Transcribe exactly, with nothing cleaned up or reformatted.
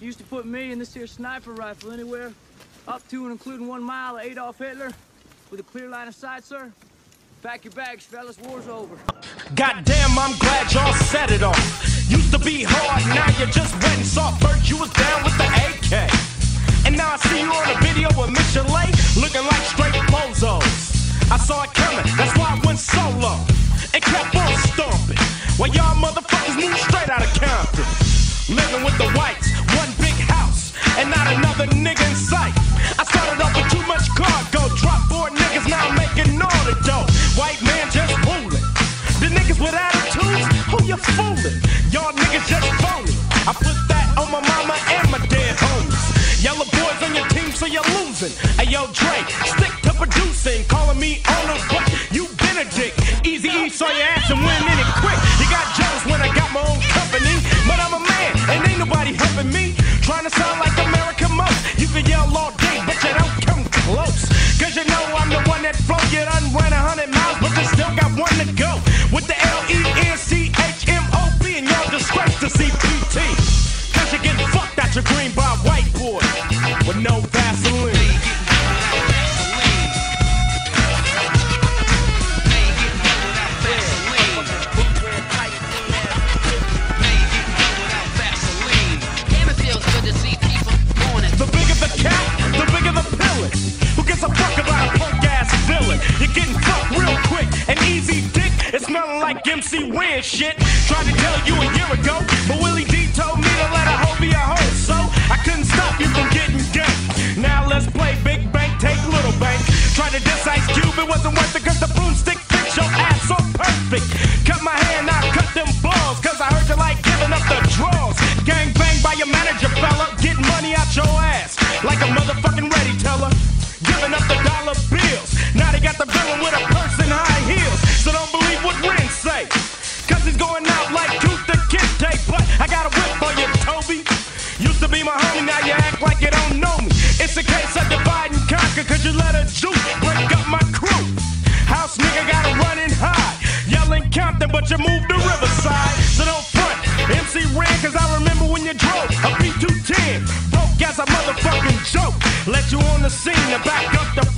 You used to put me and this here sniper rifle anywhere, up to and including one mile of Adolf Hitler, with a clear line of sight, sir. Pack your bags, fellas, war's over. Goddamn, I'm glad y'all set it off. Used to be hard, now you just wet and soft. First you was down with the A K. And now I see you on a video with Michel Lake, looking like straight bozos. I saw it coming, that's why I went solo. And kept on stomping, while y'all motherfuckers moved straight out of Compton. Living with the whites, one big house, and not another nigga in sight. I started off with too much cargo, drop four niggas, now I'm making all the dough. White man just fooling. The niggas with attitudes, who you fooling? Y'all niggas just phony. I put that on my mama and my dead homies. Yellow boys on your team, so you're losing. Hey, yo, Dre, stick to producing, calling me on the butt. You been a dick. Easy E saw your ass and went in it quick. You got jealous when I got my own company, but I'm a man and ain't nobody helping me. Trying to sound like America most. You can yell all day, but you don't come close. Cause you know I'm the one that float. You done ran a hundred miles, but you still got one to go. With the L E N C H M O B and y'all disgrace to C P T. Cause you're getting fucked out your green by a white boy with no Vaseline. Who gives a fuck about a punk ass villain? You're getting fucked real quick. An easy dick, it's smelling like M C Ren shit. Tried to tell you a year ago, but Willie D told me to let a hoe be a hoe, so I couldn't stop you from getting ganked. Now let's play big bank, take little bank. Tried to diss Ice Cube, it wasn't worth it, cause the broomstick fits your ass so perfect. Cut my hand, I cut them balls, cause I heard you like giving up the draws. Gang bang by your manager, fella, getting money out your ass like a motherfucking ready teller. Giving up the dollar bills. Now they got the villain with a purse and high heels. So don't believe what Ren say, cause he's going out like Tooth the Kid Day. But I got a whip for you, Toby. Used to be my homie, now you act like you don't know me. It's a case of divide and conquer, cause you let a juke break up my crew. House nigga gotta run and hide. Yelling Compton, but you moved to Riverside. So don't front M C Ren, cause I remember when you drove a P two ten. Broke as a motherfucking joke. Let you on the scene to back up the